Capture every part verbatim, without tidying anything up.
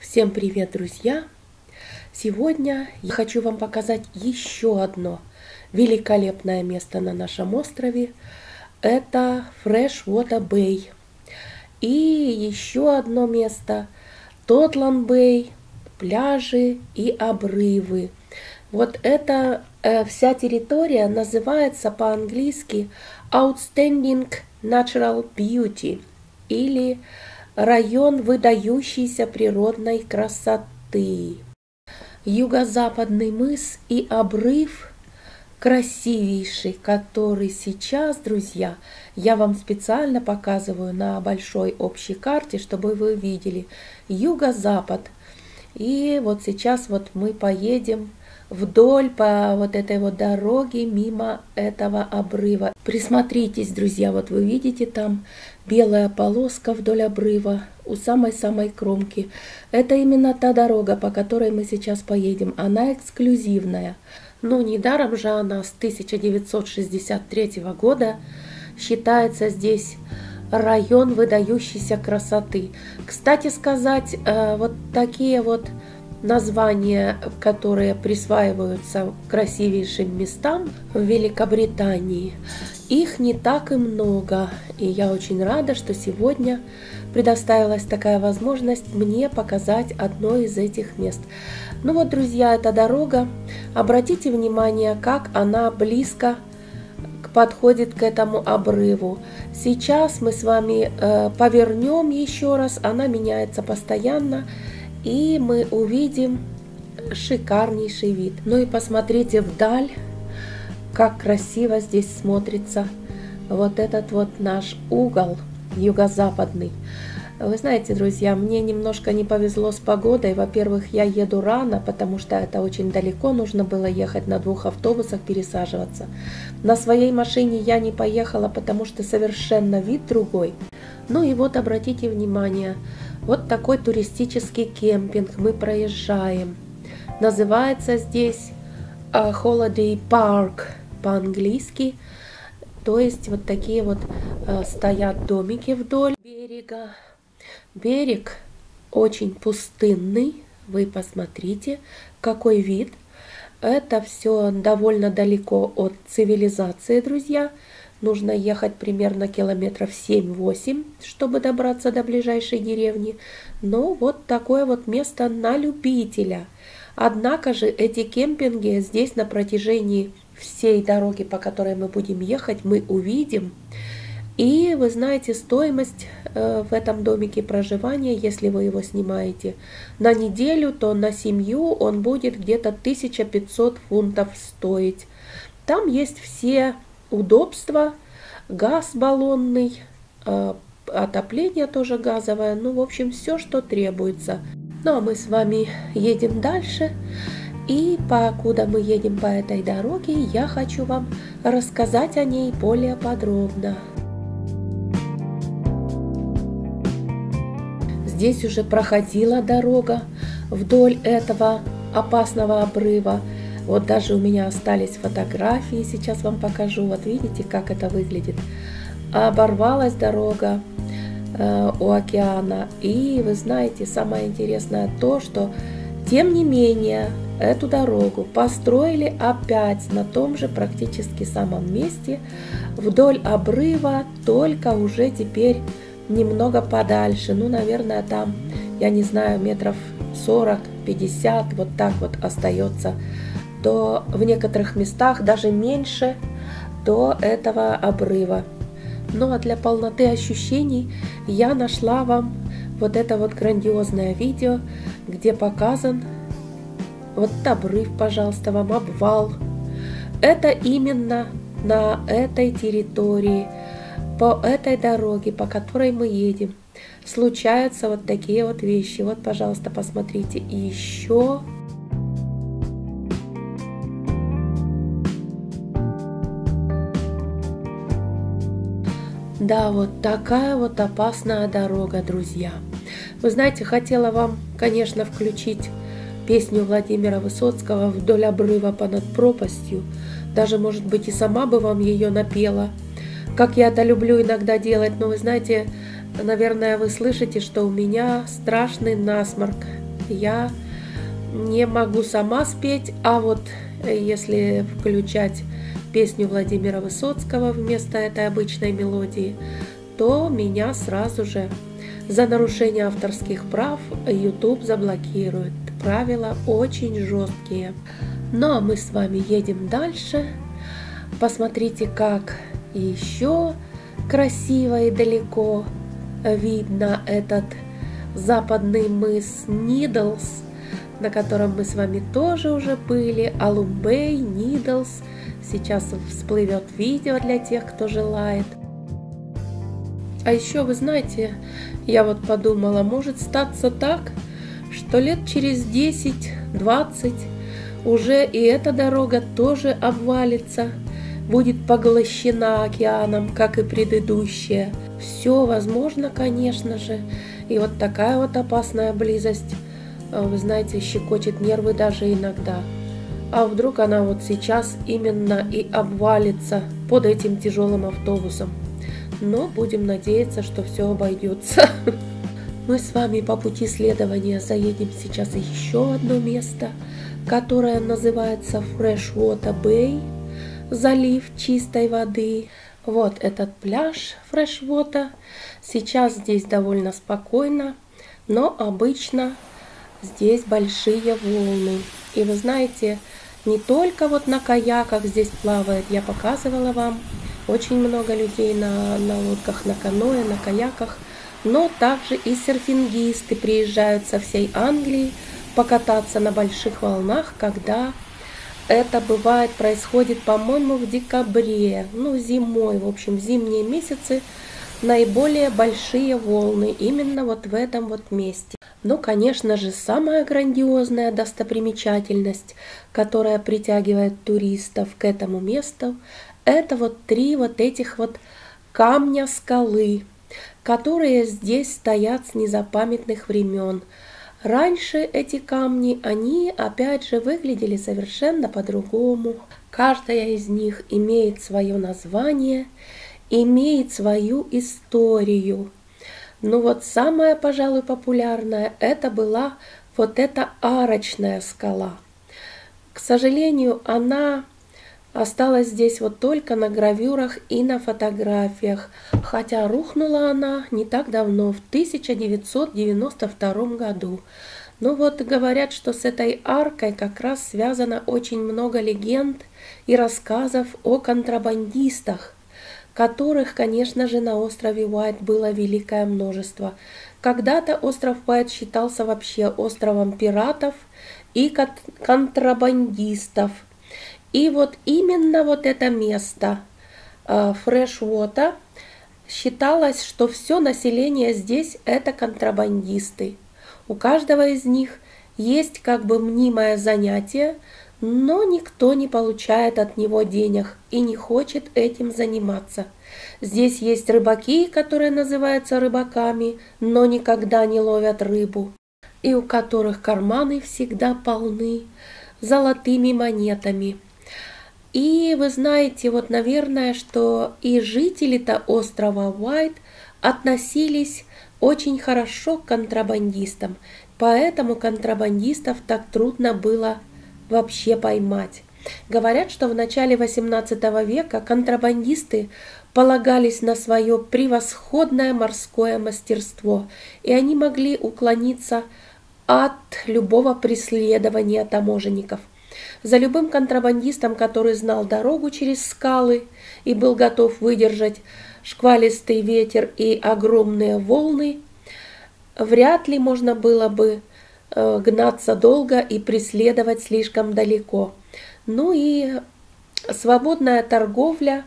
Всем привет, друзья! Сегодня я хочу вам показать еще одно великолепное место на нашем острове. Это Freshwater Bay. И еще одно место Totland Bay, пляжи и обрывы. Вот эта э, вся территория называется по-английски Outstanding Natural Beauty или район выдающейся природной красоты. Юго-западный мыс и обрыв красивейший, который сейчас, друзья, я вам специально показываю на большой общей карте, чтобы вы видели юго-запад. И вот сейчас вот мы поедем вдоль по вот этой вот дороге мимо этого обрыва. Присмотритесь, друзья, вот вы видите там белая полоска вдоль обрыва у самой-самой кромки. Это именно та дорога, по которой мы сейчас поедем. Она эксклюзивная. Но недаром же она с тысяча девятьсот шестьдесят третьего года считается здесь район выдающейся красоты. Кстати сказать, вот такие вот названия, которые присваиваются красивейшим местам в Великобритании, их не так и много. И я очень рада, что сегодня предоставилась такая возможность мне показать одно из этих мест. Ну вот, друзья, эта дорога. Обратите внимание, как она близко подходит к этому обрыву. Сейчас мы с вами э, повернем еще раз. Она меняется постоянно. И мы увидим шикарнейший вид. Ну и посмотрите вдаль, как красиво здесь смотрится вот этот вот наш угол юго-западный. Вы знаете, друзья, мне немножко не повезло с погодой. Во-первых, я еду рано, потому что это очень далеко. Нужно было ехать на двух автобусах, пересаживаться. На своей машине я не поехала, потому что совершенно вид другой. Ну и вот обратите внимание. Вот такой туристический кемпинг мы проезжаем. Называется здесь Holiday Park по-английски. То есть вот такие вот стоят домики вдоль берега. Берег очень пустынный. Вы посмотрите, какой вид. Это все довольно далеко от цивилизации, друзья. Нужно ехать примерно километров семь-восемь, чтобы добраться до ближайшей деревни. Но вот такое вот место на любителя. Однако же эти кемпинги здесь на протяжении всей дороги, по которой мы будем ехать, мы увидим. И вы знаете, стоимость в этом домике проживания, если вы его снимаете на неделю, то на семью он будет где-то тысяча пятьсот фунтов стоить. Там есть все удобства, газ баллонный, отопление тоже газовое, ну, в общем, все, что требуется. Ну, а мы с вами едем дальше, и покуда мы едем по этой дороге, я хочу вам рассказать о ней более подробно. Здесь уже проходила дорога вдоль этого опасного обрыва. Вот даже у меня остались фотографии, сейчас вам покажу. Вот видите, как это выглядит. Оборвалась дорога э, у океана. И вы знаете, самое интересное то, что, тем не менее, эту дорогу построили опять на том же практически самом месте, вдоль обрыва, только уже теперь немного подальше. Ну, наверное, там, я не знаю, метров сорок-пятьдесят, вот так вот остается. То в некоторых местах даже меньше до этого обрыва. Ну а для полноты ощущений я нашла вам вот это вот грандиозное видео, где показан вот обрыв, пожалуйста, вам обвал. Это именно на этой территории, по этой дороге, по которой мы едем, случаются вот такие вот вещи. Вот, пожалуйста, посмотрите. И еще... Да, вот такая вот опасная дорога, друзья. Вы знаете, хотела вам, конечно, включить песню Владимира Высоцкого «Вдоль обрыва по над пропастью». Даже, может быть, и сама бы вам ее напела. Как я это люблю иногда делать, но вы знаете, наверное, вы слышите, что у меня страшный насморк. я не могу сама спеть, а вот если включать песню Владимира Высоцкого вместо этой обычной мелодии, то меня сразу же за нарушение авторских прав YouTube заблокирует. Правила очень жесткие. Ну а мы с вами едем дальше. Посмотрите, как еще красиво и далеко видно этот западный мыс Needles, на котором мы с вами тоже уже были. Алумбей, Needles. Сейчас всплывет видео для тех, кто желает. А еще, вы знаете, я вот подумала, может статься так, что лет через десять-двадцать уже и эта дорога тоже обвалится, будет поглощена океаном, как и предыдущая. Все возможно, конечно же. И вот такая вот опасная близость, вы знаете, щекочет нервы даже иногда. А вдруг она вот сейчас именно и обвалится под этим тяжелым автобусом. Но будем надеяться, что все обойдется. Мы с вами по пути следования заедем сейчас еще одно место, которое называется Freshwater Bay, залив чистой воды. Вот этот пляж Freshwater. Сейчас здесь довольно спокойно, но обычно здесь большие волны. И вы знаете, не только вот на каяках здесь плавает, я показывала вам, очень много людей на, на лодках, на каноэ, на каяках, но также и серфингисты приезжают со всей Англии покататься на больших волнах, когда это бывает, происходит, по-моему, в декабре, ну, зимой, в общем, в зимние месяцы наиболее большие волны именно вот в этом вот месте. Но, конечно же, самая грандиозная достопримечательность, которая притягивает туристов к этому месту, это вот три вот этих вот камня скалы, которые здесь стоят с незапамятных времен. Раньше эти камни, они опять же выглядели совершенно по-другому. Каждая из них имеет свое название, имеет свою историю. Ну вот самая, пожалуй, популярная, это была вот эта арочная скала. К сожалению, она осталась здесь вот только на гравюрах и на фотографиях, хотя рухнула она не так давно, в тысяча девятьсот девяносто втором году. Ну вот говорят, что с этой аркой как раз связано очень много легенд и рассказов о контрабандистах, которых, конечно же, на острове Уайт было великое множество. Когда-то остров Уайт считался вообще островом пиратов и контрабандистов. И вот именно вот это место, Freshwater, считалось, что все население здесь это контрабандисты. У каждого из них есть как бы мнимое занятие, но никто не получает от него денег и не хочет этим заниматься. Здесь есть рыбаки, которые называются рыбаками, но никогда не ловят рыбу, и у которых карманы всегда полны золотыми монетами. И вы знаете, вот, наверное, что и жители-то острова Уайт относились очень хорошо к контрабандистам, поэтому контрабандистов так трудно было вообще поймать. Говорят, что в начале восемнадцатого века контрабандисты полагались на свое превосходное морское мастерство, и они могли уклониться от любого преследования таможенников. За любым контрабандистом, который знал дорогу через скалы и был готов выдержать шквалистый ветер и огромные волны, вряд ли можно было бы гнаться долго и преследовать слишком далеко. Ну и свободная торговля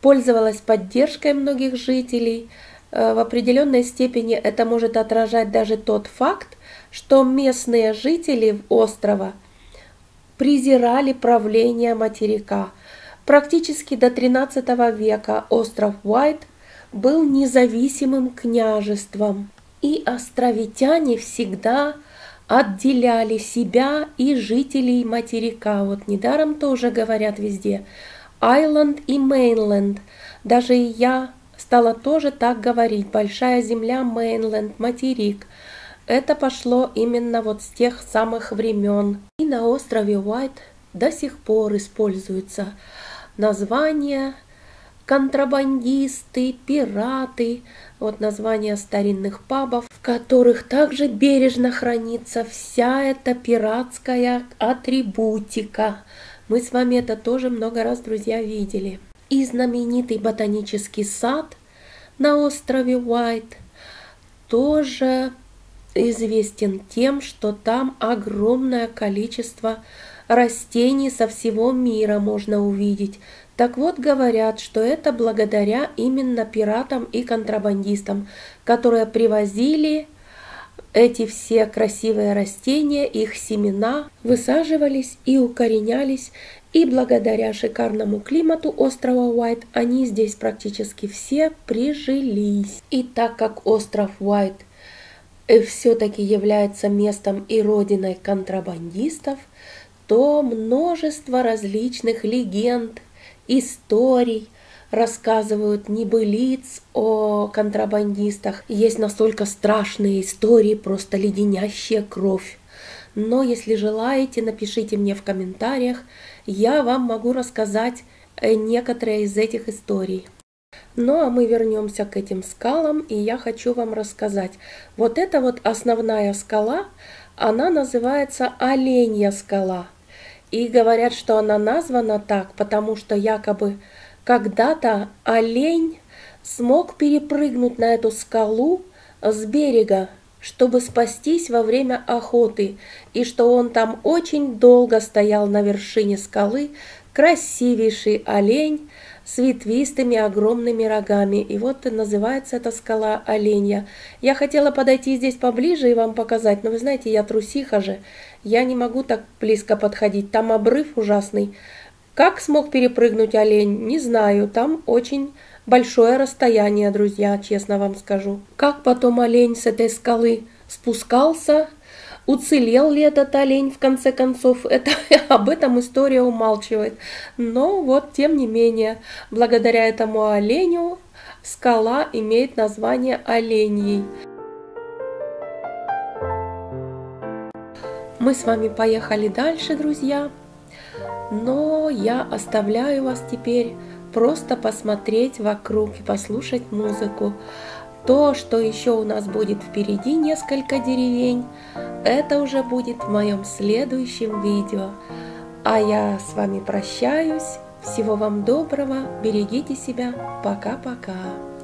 пользовалась поддержкой многих жителей. В определенной степени это может отражать даже тот факт, что местные жители острова презирали правление материка. Практически до тринадцатого века остров Уайт был независимым княжеством, и островитяне всегда отделяли себя и жителей материка. Вот недаром тоже говорят везде Айленд и Мейнленд. Даже и я стала тоже так говорить. Большая земля, Мейнленд, материк. Это пошло именно вот с тех самых времен. И на острове Уайт до сих пор используется название контрабандисты, пираты, вот названия старинных пабов, в которых также бережно хранится вся эта пиратская атрибутика. Мы с вами это тоже много раз, друзья, видели. И знаменитый ботанический сад на острове Уайт тоже известен тем, что там огромное количество растений со всего мира можно увидеть. Так вот, говорят, что это благодаря именно пиратам и контрабандистам, которые привозили эти все красивые растения, их семена высаживались и укоренялись. И благодаря шикарному климату острова Уайт они здесь практически все прижились. И так как остров Уайт все-таки является местом и родиной контрабандистов, то множество различных легенд, историй рассказывают, небылиц о контрабандистах. Есть настолько страшные истории, просто леденящая кровь. Но если желаете, напишите мне в комментариях, я вам могу рассказать некоторые из этих историй. Ну а мы вернемся к этим скалам, и я хочу вам рассказать. Вот эта вот основная скала, она называется Оленья скала. И говорят, что она названа так, потому что якобы когда-то олень смог перепрыгнуть на эту скалу с берега, чтобы спастись во время охоты, и что он там очень долго стоял на вершине скалы, красивейший олень с ветвистыми огромными рогами. И вот называется эта скала Оленья. Я хотела подойти здесь поближе и вам показать, но вы знаете, я трусиха же, я не могу так близко подходить, там обрыв ужасный. Как смог перепрыгнуть олень, не знаю, там очень большое расстояние, друзья, честно вам скажу. Как потом олень с этой скалы спускался, уцелел ли этот олень в конце концов, это, об этом история умалчивает. Но вот, тем не менее, благодаря этому оленю скала имеет название Оленьей. Мы с вами поехали дальше, друзья. Но я оставляю вас теперь просто посмотреть вокруг и послушать музыку. То, что еще у нас будет впереди несколько деревень, это уже будет в моем следующем видео. А я с вами прощаюсь. Всего вам доброго. Берегите себя. Пока-пока.